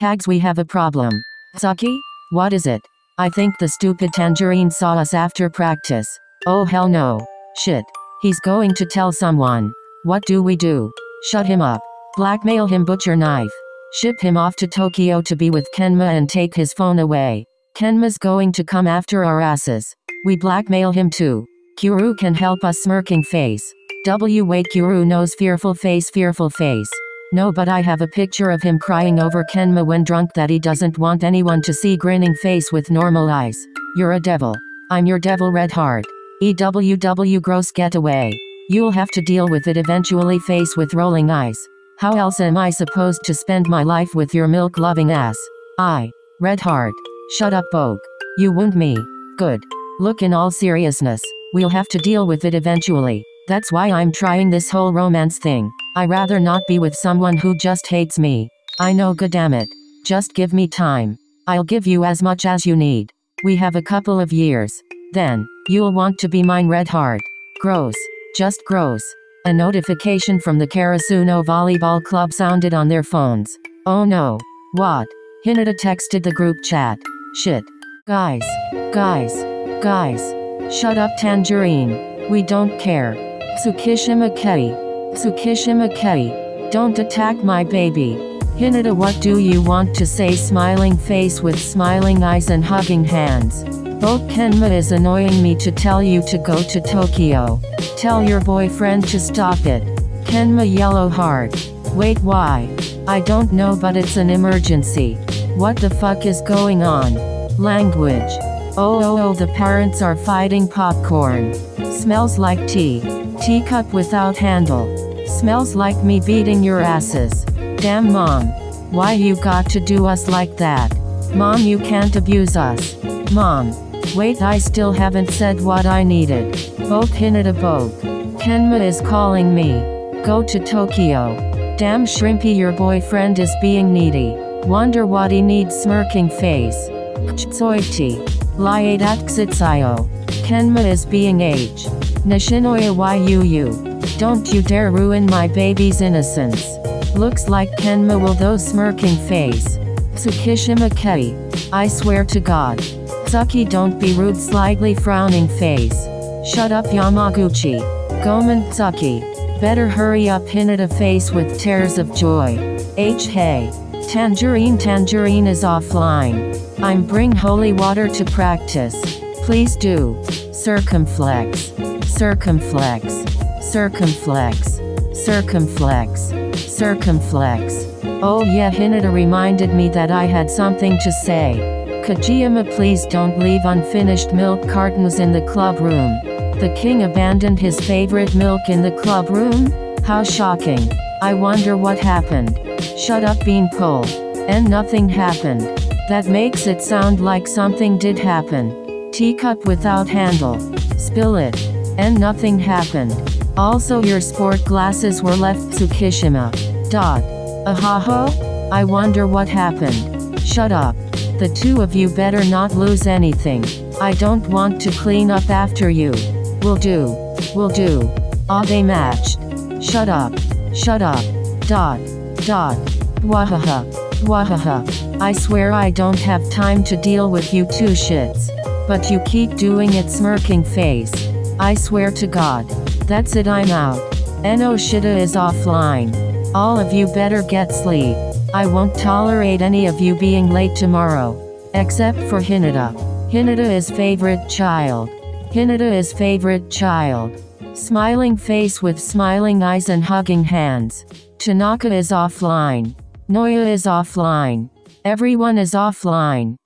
Tags, we have a problem. Saki? What is it? I think the stupid tangerine saw us after practice. Oh hell no. Shit. He's going to tell someone. What do we do? Shut him up. Blackmail him, butcher knife. Ship him off to Tokyo to be with Kenma and take his phone away. Kenma's going to come after our asses. We blackmail him too. Kuroo can help us. Smirking face. Wait, Kuroo knows. Fearful face, fearful face. No, but I have a picture of him crying over Kenma when drunk that he doesn't want anyone to see. Grinning face with normal eyes. You're a devil. I'm your devil. Red heart. EWW gross. Get away. You'll have to deal with it eventually. Face with rolling eyes. How else am I supposed to spend my life with your milk loving ass? I. Red heart. Shut up, Boke. You wound me. Good. Look, in all seriousness, we'll have to deal with it eventually. That's why I'm trying this whole romance thing. I rather not be with someone who just hates me. I know, goddammit. Just give me time. I'll give you as much as you need. We have a couple of years. Then, you'll want to be mine. Red heart. Gross. Just gross. A notification from the Karasuno Volleyball Club sounded on their phones. Oh no. What? Hinata texted the group chat. Shit. Guys. Shut up, Tangerine. We don't care. Tsukishima Kei, don't attack my baby. Hinata, what do you want to say? Smiling face with smiling eyes and hugging hands. Boke, Kenma is annoying me to tell you to go to Tokyo. Tell your boyfriend to stop it. Kenma, yellow heart. Wait, why? I don't know, but it's an emergency. What the fuck is going on? Language. Oh, the parents are fighting. Popcorn. Smells like tea. Teacup without handle. Smells like me beating your asses. Damn, Mom. Why you got to do us like that? Mom, you can't abuse us. Mom. Wait, I still haven't said what I needed. Boke, Hinata, Boke. Kenma is calling me. Go to Tokyo. Damn, Shrimpy, your boyfriend is being needy. Wonder what he needs. Smirking face. Ktsoiti. Liate at Ksitsayo. Kenma is being H. Nishinoya, you. Don't you dare ruin my baby's innocence. Looks like Kenma will though. Smirking face. Tsukishima Kei. I swear to God. Tsuki, don't be rude. Slightly frowning face. Shut up, Yamaguchi. Gomen, Tsuki. Better hurry up. Hinata face with tears of joy. H. Hey. Tangerine is offline. I'm bring holy water to practice. Please do. Circumflex. Oh yeah, Hinata reminded me that I had something to say. Kageyama, please don't leave unfinished milk cartons in the club room. The king abandoned his favorite milk in the club room? How shocking. I wonder what happened. Shut up, Beanpole. And nothing happened. That makes it sound like something did happen. Teacup without handle. Spill it. And nothing happened. Also, your sport glasses were left. Tsukishima. . Ahaho? I wonder what happened. Shut up. The two of you better not lose anything. I don't want to clean up after you. Will do. Ah, they matched. Shut up. ... Wahaha. I swear I don't have time to deal with you two shits. But you keep doing it. Smirking face. I swear to God. That's it, I'm out. Enoshita is offline. All of you better get sleep. I won't tolerate any of you being late tomorrow. Except for Hinata. Hinata is favorite child. Smiling face with smiling eyes and hugging hands. Tanaka is offline. Noya is offline. Everyone is offline.